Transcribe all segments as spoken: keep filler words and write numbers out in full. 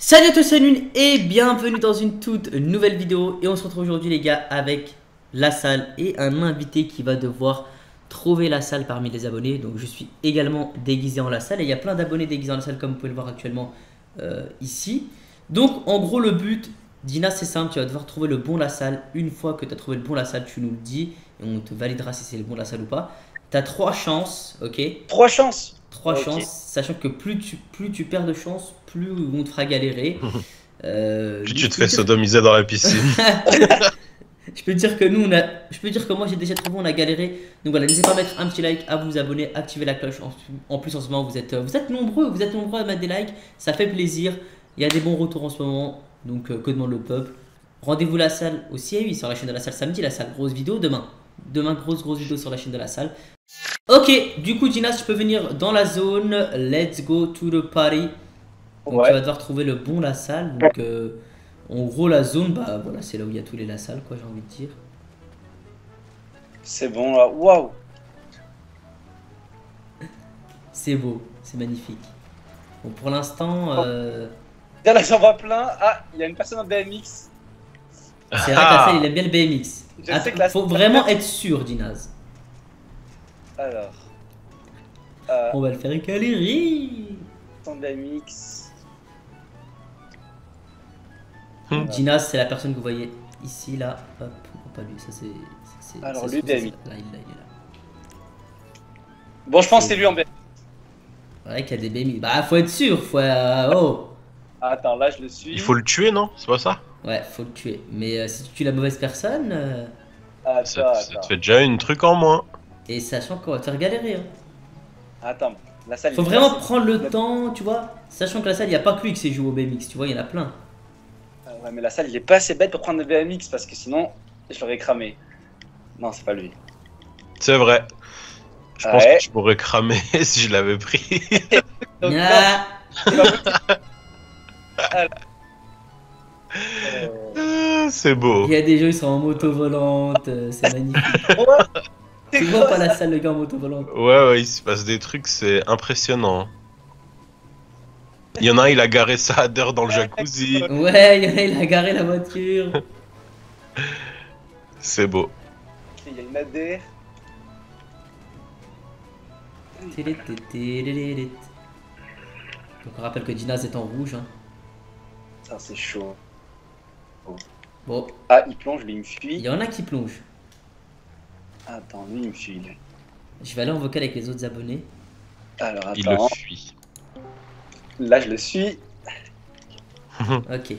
Salut à tous, c'est Unwin et bienvenue dans une toute nouvelle vidéo. Et on se retrouve aujourd'hui les gars avec la salle et un invité qui va devoir trouver la salle parmi les abonnés. Donc je suis également déguisé en la salle et il y a plein d'abonnés déguisés en la salle comme vous pouvez le voir actuellement euh, ici. Donc en gros le but, Dinaz, c'est simple, tu vas devoir trouver le bon la salle. Une fois que tu as trouvé le bon la salle, tu nous le dis et on te validera si c'est le bon la salle ou pas. Tu as trois chances, ok? Trois chances. Trois chances, sachant que plus tu, plus tu perds de chance, plus on te fera galérer. Euh, tu te fais sodomiser dans la piscine. Je peux dire que nous, on a, je peux dire que moi j'ai déjà trouvé, on a galéré. Donc voilà, n'hésitez pas à mettre un petit like, à vous abonner, activer la cloche. En, en plus en ce moment, vous êtes, vous êtes nombreux, vous êtes nombreux à mettre des likes, ça fait plaisir. Il y a des bons retours en ce moment, donc euh, que demande le peuple? Rendez-vous la salle aussi à huit sur la chaîne de la salle samedi, la salle grosse vidéo demain. Demain, grosse grosse vidéo sur la chaîne de la salle. Ok, du coup Dinaz, tu peux venir dans la zone. Let's go to the party. Donc ouais, tu vas devoir trouver le bon la salle. Donc euh, en gros la zone, bah voilà, c'est là où il y a tous les la salle quoi, j'ai envie de dire. C'est bon là, waouh. C'est beau, c'est magnifique. Bon pour l'instant euh... là j'en vois plein, ah il y a une personne en B M X. C'est vrai ah. que la salle il aime bien le B M X. Je Attends, sais que la faut vraiment être sûr Dinaz. Alors, euh, on va le faire galérer. Pandamix. Mmh. Dinaz, c'est la personne que vous voyez ici, là. Hop, pas lui, ça c'est. Alors, lui, B M X. Là, il, là, il est là. Bon, je pense que c'est lui en B M X. Ouais, qu'il y a des B M X. Bah, faut être sûr, faut. Euh, oh. Attends, là, je le suis. Il faut le tuer, non? C'est pas ça? Ouais, faut le tuer. Mais euh, si tu tues la mauvaise personne. Euh... Attends, ça, ça te fait déjà une truc en moins. Et sachant qu'on va te faire galérer. Hein. Attends, la salle. Faut vraiment place. prendre le, le temps, tu vois. Sachant que la salle, il n'y a pas que lui qui s'est joué au B M X, tu vois, il y en a plein. Euh, ouais, mais la salle, il est pas assez bête pour prendre le B M X parce que sinon, je l'aurais cramé. Non, c'est pas lui. C'est vrai. Je ouais. pense que je pourrais cramer si je l'avais pris. Donc, ah. euh... C'est beau. Il y a des gens, ils sont en moto volante, c'est magnifique. Tu vois pas la salle, le gars en moto volante. Ouais, ouais, il se passe des trucs, c'est impressionnant. Il y en a un, il a garé sa Hader dans le jacuzzi. Ouais, il y en a, il a garé la voiture. C'est beau. Il y a une Hader. Donc on rappelle que Dinaz est en rouge. Hein. Ça, c'est chaud. Oh. Bon. Ah, il plonge, lui, il me fuit. Il y en a qui plongent. Attends, lui il me fuit. Je vais aller en vocal avec les autres abonnés. Alors attends. Il le fuit. Là je le suis. Ok.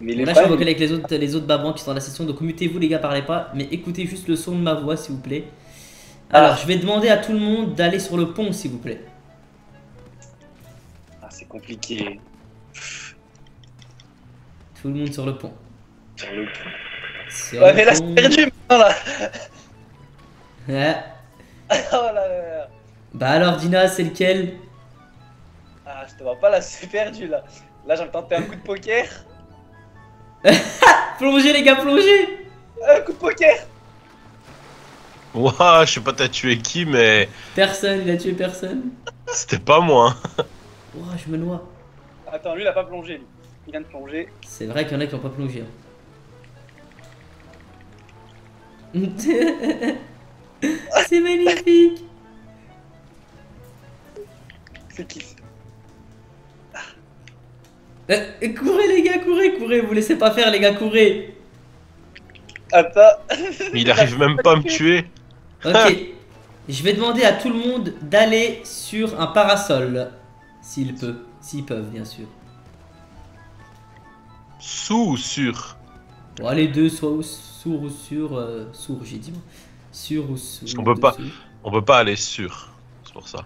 Mais il est là pas, je vais en vocal avec les autres, les autres babans qui sont dans la session. Donc mutez-vous les gars, parlez pas. Mais écoutez juste le son de ma voix s'il vous plaît. Alors ah. je vais demander à tout le monde d'aller sur le pont s'il vous plaît. Ah c'est compliqué. Tout le monde sur le pont. Sur le pont. Sur ouais le mais pont. Là c'est perdu maintenant là. Ouais. Oh là là. Bah alors Dinaz, c'est lequel? Ah je te vois pas là, c'est perdu là. Là j'ai tenté un coup de poker. Plongez les gars, plongez. Un coup de poker. Ouah, je sais pas t'as tué qui mais... Personne, il a tué personne. C'était pas moi. Ouah, je me noie. Attends, lui il a pas plongé lui. Il vient de plonger. C'est vrai qu'il y en a qui ont pas plongé hein. C'est magnifique. C'est qui ah. euh, Courez les gars, courez, courez, vous laissez pas faire les gars, courez. Attends. Mais il arrive même pas à me tuer. Ok, je vais demander à tout le monde d'aller sur un parasol. S'il peut, s'ils peuvent bien sûr. Sous ou sur? Bon, les deux, soit sourd ou sur, euh, sourd j'ai dit. Sur ou sur on peut, pas, on peut pas aller sur, c'est pour ça.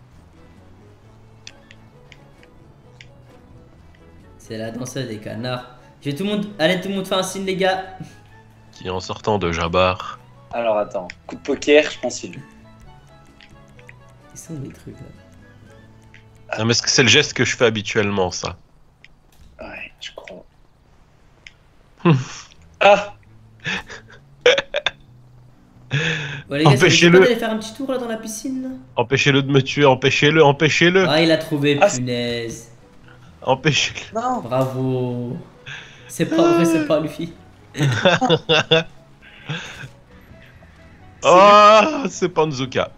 C'est la danseuse des canards. Je vais tout le monde, allez tout le monde faire un signe les gars. Qui en sortant de Jabbar. Alors attends, coup de poker, je pense qu'il. Ils sont des trucs là. Non mais est-ce que c'est le geste que je fais habituellement ça? Ouais, je crois. Ah. Ouais, empêchez-le d'aller faire un petit tour là dans la piscine. Empêchez-le de me tuer, empêchez-le, empêchez-le. Ah il a trouvé, ah, punaise. Empêchez-le. Non. Bravo. C'est pas vrai, c'est pas Luffy. Oh, c'est Panzuka.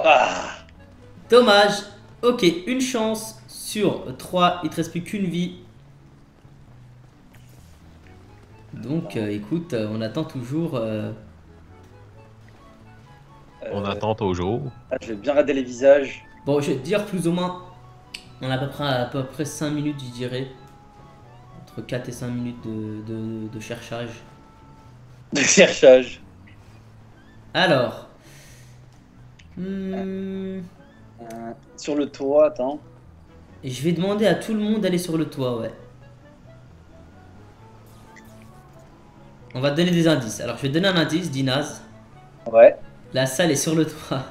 Ah. Dommage. Ok, une chance sur trois. Il te reste plus qu'une vie. Donc, euh, écoute, on attend toujours. Euh... On euh... attend toujours. Ah, je vais bien regarder les visages. Bon, je vais te dire plus ou moins. On a à peu près, à peu près cinq minutes, je dirais. Entre quatre et cinq minutes de, de, de cherchage. De cherchage. Alors. Hmm... Euh, sur le toit, attends. Et je vais demander à tout le monde d'aller sur le toit, ouais. On va te donner des indices. Alors, je vais te donner un indice, Dinaz. Ouais. La salle est sur le toit.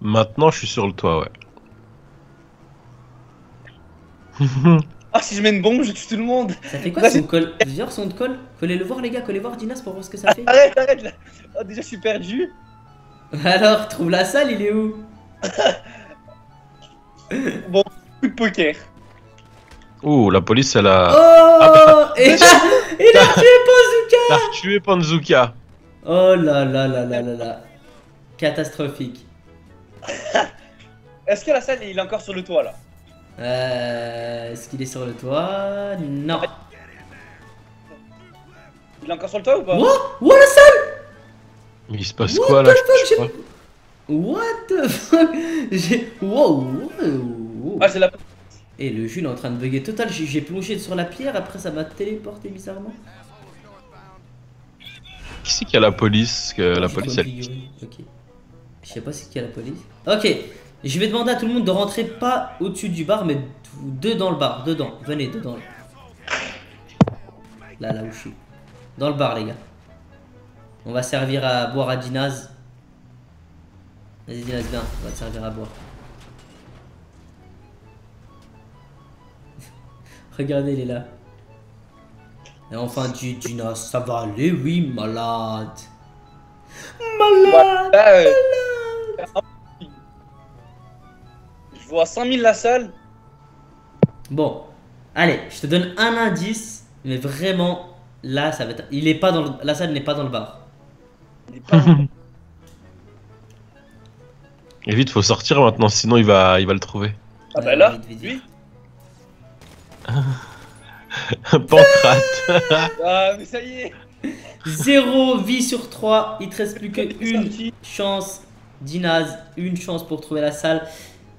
Maintenant, je suis sur le toit, ouais. Ah, si je mets une bombe, je tue tout le monde. Ça fait quoi bah, son col? Plusieurs sont de colle. Collez-le voir, les gars, collez voir Dinaz pour voir ce que ça fait. Arrête, arrête là. Oh, déjà, je suis perdu. Alors, trouve la salle, il est où? Bon, coup de poker. Ouh, la police, elle a... Oh ah, bah... Et là, il a tué Panzuka. Il a tué Panzuka. Oh là là là là là là. Catastrophique. Est-ce que la salle, il est encore sur le toit, là? Euh... Est-ce qu'il est sur le toit? Non. Il est encore sur le toit ou pas? What? What, la salle? Il se passe What quoi, là? Fuck, What the fuck? J'ai... Wow, wow. Ah, c'est la... Et le jeu est en train de bugger total, j'ai plongé sur la pierre, après ça m'a téléporté bizarrement. Qui c'est qui a la police? Que la police elle... Ok. Je sais pas c'est qui a la police. Ok, je vais demander à tout le monde de rentrer pas au-dessus du bar, mais deux dans le bar, dedans. Venez, dedans. Là, là où je suis. Dans le bar, les gars. On va servir à boire à Dinaz. Vas-y, Dinaz, viens, on va te servir à boire. Regardez, il est là. Et enfin, tu Dinaz, ça va aller, oui, malade. Malade, malade. Je vois cent mille la salle. Bon, allez, je te donne un indice, mais vraiment, là, ça va être... Il est pas dans le... La salle n'est pas dans le bar. Il est pas dans... Et vite, faut sortir maintenant, sinon il va, il va le trouver. Ah bah là, vite, vite, vite. Pancrate. Ah mais ça y est. Zéro vie sur trois. Il te reste plus que une chance, Dinaz, une chance pour trouver la salle.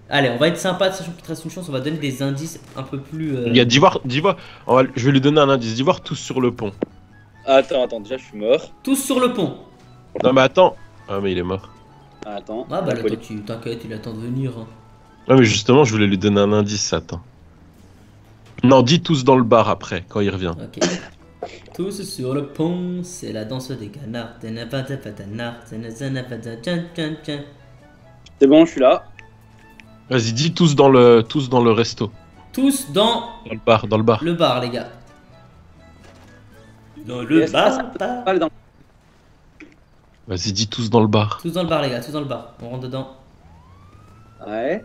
Allez, on va être sympa, sachant qu'il te reste une chance. On va donner des indices un peu plus euh... Il y a Divoire, Divoire. Va... Je vais lui donner un indice. Divoire, tous sur le pont. Attends, attends, déjà je suis mort. Tous sur le pont. Non mais attends. Ah mais il est mort. Ah, attends. Ah bah là, toi, tu t'inquiètes, il attend de venir hein. Ah mais justement je voulais lui donner un indice, attends. Non, dis tous dans le bar après, quand il revient. Ok. Tous sur le pont, c'est la danse des canards. C'est bon, je suis là. Vas-y, dis tous dans le, tous dans le resto. Tous dans... Dans le bar, dans le bar. Le bar, les gars. Dans le bar, bar. Vas-y, dis tous dans le bar. Tous dans le bar, les gars, tous dans le bar. On rentre dedans. Ouais.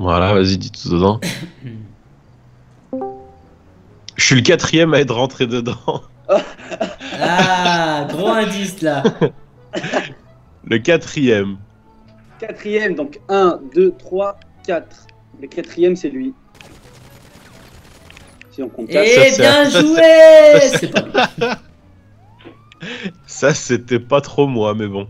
Voilà, vas-y, dis tout dedans. Je suis le quatrième à être rentré dedans. Ah, gros indice là. Le quatrième. Quatrième, donc un, deux, trois, quatre. Le quatrième, c'est lui. Si on compte. Eh bien joué. C'est pas lui. Ça, c'était pas trop moi, mais bon.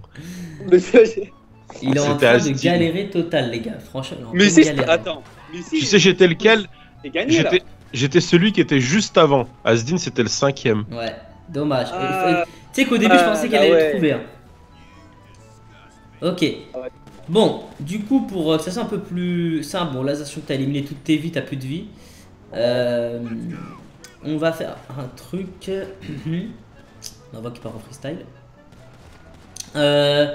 Il est en train de galérer total, les gars, franchement. Mais si, attends. Mais si, tu sais, j'étais lequel? J'étais celui qui était juste avant. AsDine, c'était le cinquième. Ouais, dommage. Ah, tu sais qu'au début, ah, je pensais qu'elle ah, allait ouais. le trouver. Hein. Ok. Ah, ouais. Bon, du coup, pour que ça soit un peu plus simple, bon, là, sachant que t'as éliminé toutes tes vies, t'as plus de vie. Euh, on va faire un truc. On va qu'il part en freestyle. Euh.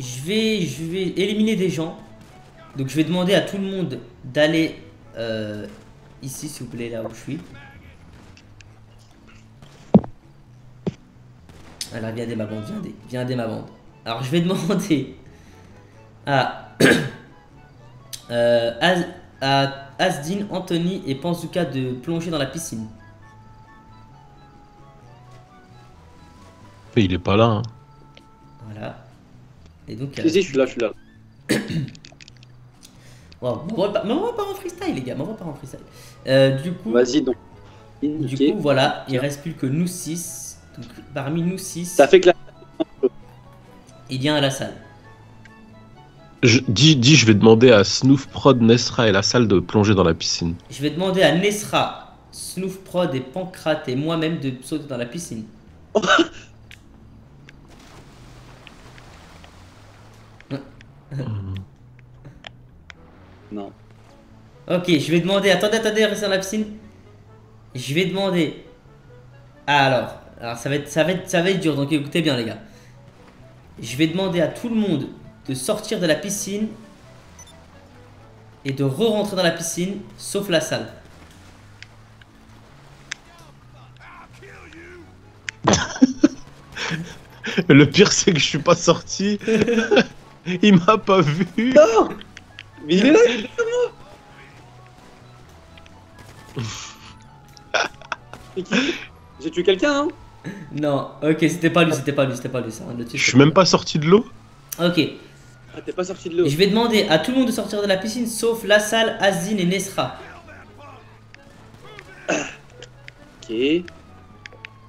Je vais, je vais éliminer des gens. Donc je vais demander à tout le monde d'aller euh, ici, s'il vous plaît, là où je suis. Alors viens dès ma bande, viens dès, viens dès ma bande. Alors je vais demander à, euh, à, à AsDine, Anthony et Panzuka de plonger dans la piscine. Il est pas là. Hein. Voilà. Et donc. Si, euh... si, je suis là, je suis là. Wow. Bon, bah, mais on va pas en freestyle, les gars. Mais on va pas en freestyle. Euh, du coup. Vas-y donc. Du okay. coup, voilà. Il reste plus que nous six. Donc, parmi nous six. Ça fait que la... Il y a un à la salle. Je dis, dis, je vais demander à SnoopProd, Nesra et la salle de plonger dans la piscine. Je vais demander à Nesra, SnoopProd et Pancrate et moi-même de sauter dans la piscine. Non. Ok, je vais demander. Attendez, attendez, restez dans la piscine. Je vais demander. Ah, alors, alors ça va être, ça va être, ça va être dur. Donc écoutez bien, les gars. Je vais demander à tout le monde de sortir de la piscine et de re-rentrer dans la piscine, sauf la salle. Le pire, c'est que je suis pas sorti. Il m'a pas vu. Non, mais il est là, il est là, moi. J'ai tué quelqu'un, hein? Non, ok, c'était pas lui, c'était pas lui, c'était pas lui ça. Le type, je suis même pas sorti de l'eau. Ok. Ah, t'es pas sorti de l'eau. Je vais demander à tout le monde de sortir de la piscine sauf la salle, AsDine et Nesra. Ok.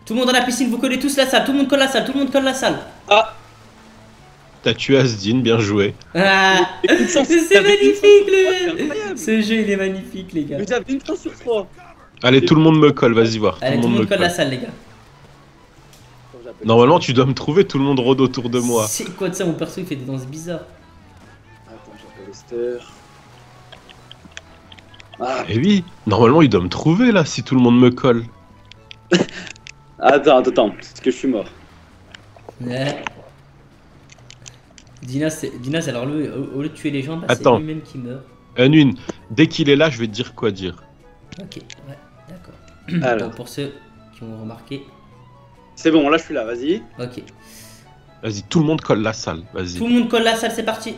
Tout le monde dans la piscine, vous collez tous la salle, tout le monde colle la salle, tout le monde colle la salle. Ah. T'as tué AsDine, bien joué. Ah. C'est magnifique le... Ce jeu il est magnifique les gars. Vous avez une chance sur trois. Allez, tout le monde me colle, vas-y voir. Allez, tout le monde, monde colle la salle les gars. Normalement, tu dois me trouver, tout le monde rôde autour de moi. C'est quoi de ça, mon perso il fait des danses bizarres. Attends, j'appelle Esther. Ah. Eh oui, normalement il doit me trouver là si tout le monde me colle. Attends, attends, parce que je suis mort. Ouais. Dinaz, Dinaz, alors le, au, au lieu de tuer les gens, bah, c'est lui-même qui meurt. Unwin, dès qu'il est là, je vais te dire quoi dire. Ok, ouais, d'accord. Alors, attends, pour ceux qui ont remarqué. C'est bon, là je suis là, vas-y. Ok. Vas-y, tout le monde colle la salle, vas-y. Tout le monde colle la salle, c'est parti.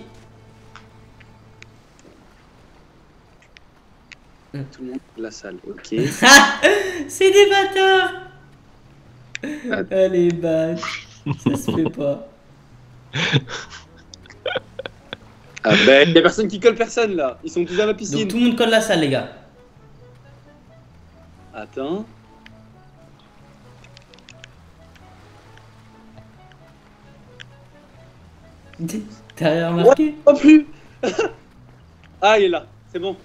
Tout le monde colle la salle, ok. C'est des bâtards. Allez, bâche. Ça se fait pas. Ah ben, y'a personne qui colle personne là. Ils sont tous à la piscine. Donc, tout le monde colle la salle, les gars. Attends. T'as remarqué? Oh, plus. Ah, il est là, c'est bon.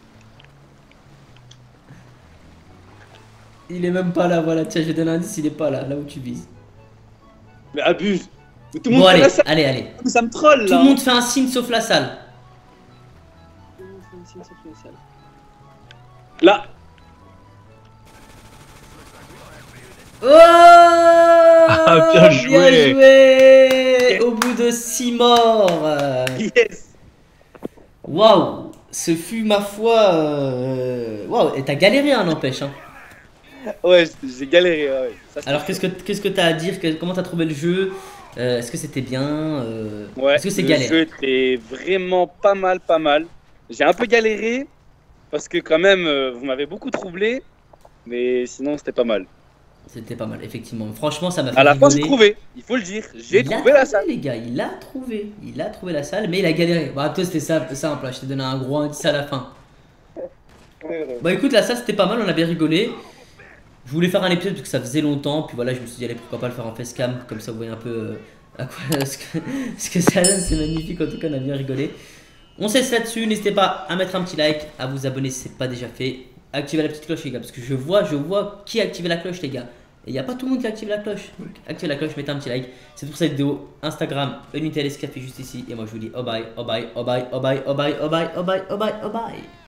Il est même pas là, voilà. Tiens, je vais donner un indice, il est pas là, là où tu vises. Mais abuse. Mais tout le monde bon, allez, la salle. allez, allez. Ça me troll, là. Tout le monde fait un signe sauf la salle. Tout le monde fait un signe sauf la salle. Là. Oh ah, bien joué. Bien joué. Au bout de six morts. Yes. Waouh. Ce fut ma foi. Waouh. Wow. Et t'as galéré, hein, n'empêche. Hein. Ouais, j'ai galéré. Ouais. Ça, alors qu'est-ce que qu'est-ce que t'as à dire? Comment t'as trouvé le jeu? euh, Est-ce que c'était bien? euh, Ouais. Est-ce que c'est galère? Le jeu était vraiment pas mal, pas mal. J'ai un peu galéré parce que quand même, vous m'avez beaucoup troublé, mais sinon c'était pas mal. C'était pas mal, effectivement. Franchement, ça m'a fait rigoler. À la fin, j'ai trouvé, il faut le dire. J'ai trouvé la salle. Les gars, il a trouvé. Il a trouvé la salle, mais il a galéré. Bah, toi, c'était simple. Je t'ai donné un gros indice à la fin. Bah, écoute, la salle, c'était pas mal. On a bien rigolé. Je voulais faire un épisode parce que ça faisait longtemps. Puis voilà, je me suis dit, allez, pourquoi pas le faire en facecam. Comme ça, vous voyez un peu à quoi ce que, ce que ça donne. C'est magnifique. En tout cas, on a bien rigolé. On se laisse là-dessus. N'hésitez pas à mettre un petit like, à vous abonner si ce n'est pas déjà fait. Activez la petite cloche les gars, parce que je vois, je vois qui a activé la cloche les gars. Et il n'y a pas tout le monde qui active la cloche. Donc activez la cloche, mettez un petit like. C'est pour cette vidéo, Instagram, Unitales Café juste ici. Et moi je vous dis oh bye, oh bye, oh bye, oh bye, oh bye, oh bye, oh bye, oh bye, oh bye, oh bye, oh bye.